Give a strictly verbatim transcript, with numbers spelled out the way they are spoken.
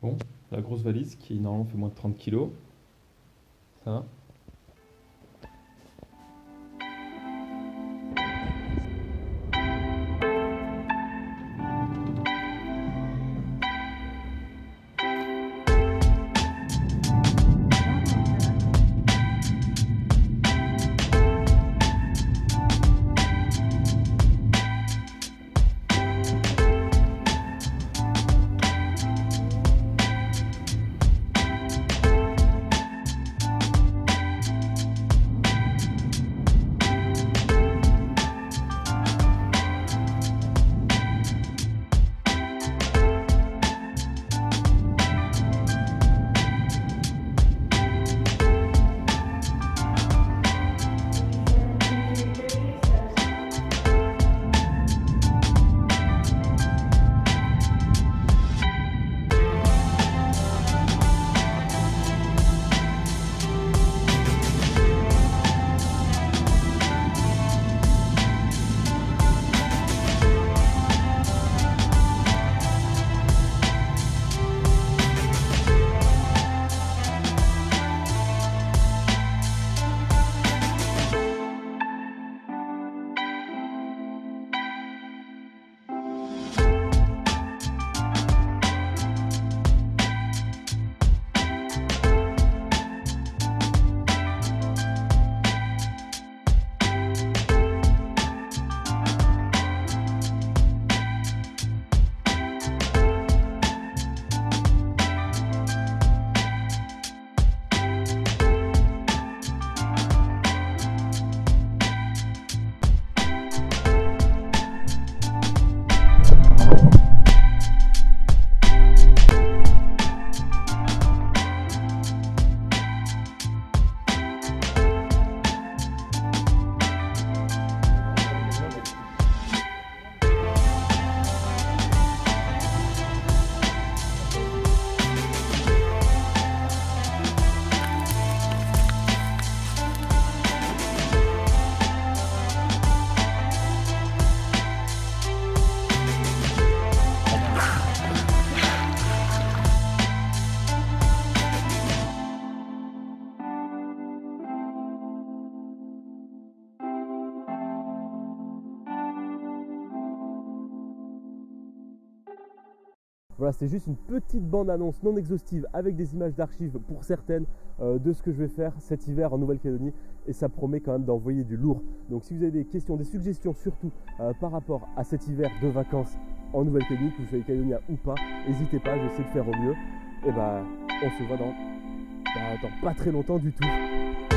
Bon, la grosse valise qui normalement fait moins de trente kilos. Ça. Voilà, c'est juste une petite bande-annonce non exhaustive avec des images d'archives pour certaines euh, de ce que je vais faire cet hiver en Nouvelle-Calédonie, et ça promet quand même d'envoyer du lourd. Donc si vous avez des questions, des suggestions surtout euh, par rapport à cet hiver de vacances en Nouvelle-Calédonie, que vous soyez calédonien ou pas, n'hésitez pas, j'essaie de faire au mieux. Et ben, bah, on se voit dans, dans, dans pas très longtemps du tout.